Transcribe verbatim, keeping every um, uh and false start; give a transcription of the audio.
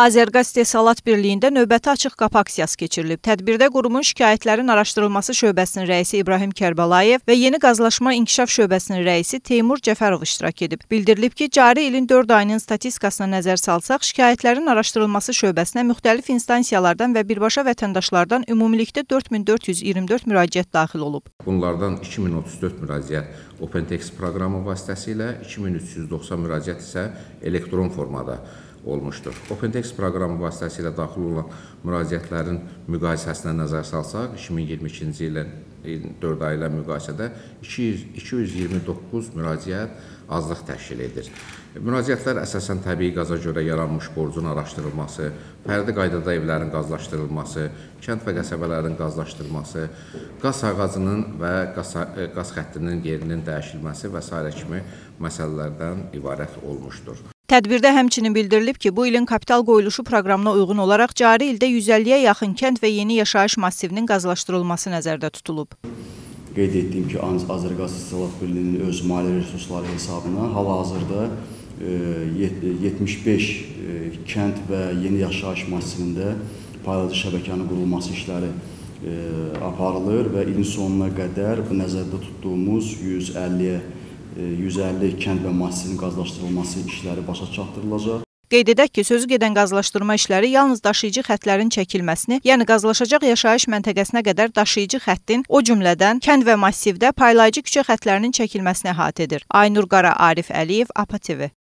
Azəriqaz İstehsalat Birliyində növbəti açıq qapı aksiyası keçirilib. Tədbirdə qurumun şikayətlərin araşdırılması şöbəsinin rəisi İbrahim Kərbalayev və yeni qazlaşma inkişaf şöbəsinin rəisi Teymur Cəfərov iştirak edib. Bildirilib ki, cari ilin dörd ayının statistikasına nəzər salsaq, şikayətlərin araşdırılması şöbəsinə müxtəlif instansiyalardan və birbaşa vətəndaşlardan ümumilikdə dörd min dörd yüz iyirmi dörd müraciət daxil olub. Bunlardan iki min otuz dörd müraciət OpenText proqramı vasitəsilə, iki min üç yüz doxsan müraciət isə elektron formada olmuşdur. OpenText proqramı vasitəsilə daxil olan müraciətlərin müqayisəsinə nəzər salsaq, iki min iyirmi ikinci ilin dörd ayı ilə müqayisədə iki yüz iyirmi doqquz müraciət azlıq təşkil edir. Müraciətlər əsasən təbii qaza görə yaranmış borcun araşdırılması, fərdi qaydada evlərin qazlaşdırılması, kənd və qəsəbələrin qazlaşdırılması, qaz ağacının və qaz xəttinin yerinin dəyişilməsi və sairə kimi məsələlərdən ibarət olmuşdur. Tədbirdə həmçinin bildirilib ki, bu ilin kapital qoyuluşu proqramına uyğun olaraq cari ildə yüz əlliyə yaxın kənd və yeni yaşayış massivinin qazlaşdırılması nəzərdə tutulub. Qeyd etdiyim ki, Azəriqaz İstehsalat Birliyinin öz mali resursları hesabına hal-hazırda yetmiş beş kənd və yeni yaşayış massivində paylayıcı şəbəkənin qurulması işləri aparılır və ilin sonuna qədər nəzərdə tutduğumuz yüz əlliyə yüz əlli kənd və massivin qazlaşdırılması işləri başa çatdırılacaq. Qeyd edək ki, sözü gedən qazlaşdırma işləri yalnız daşıyıcı xətlərin çəkilməsini, yəni qazlaşacaq yaşayış məntəqəsinə qədər daşıyıcı xəttin, o cümlədən kənd və massivdə paylayıcı küçə xətlərinin çəkilməsini əhatə edir. Aynur Qara Arif Əliyev, A P A TV.